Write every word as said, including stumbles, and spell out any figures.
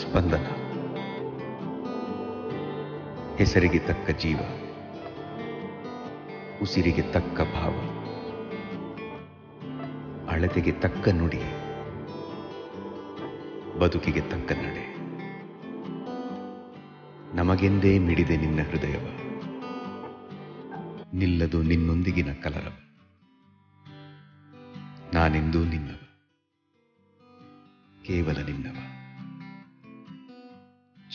ಸ್ಪಂದನ ಹೆಸರಿಗೆ ತಕ್ಕ ಜೀವ ಉಸಿರಿಗೆ ತಕ್ಕ ಭಾವ ಅಳತೆಗೆ ತಕ್ಕ ನುಡಿ ಬದುಕಿಗೆ ತಕ್ಕ ನಡೆ ನಮಗೆಂದೇ ಮಿಡಿದೆ ನಿನ್ನ ಹೃದಯವ ನಿಲ್ಲದು ನಿನ್ನೊಂದಿಗಿನ ಕಲರವ ನಾನೆಂದೂ ನಿನ್ನವ ಕೇವಲ ನಿನ್ನವ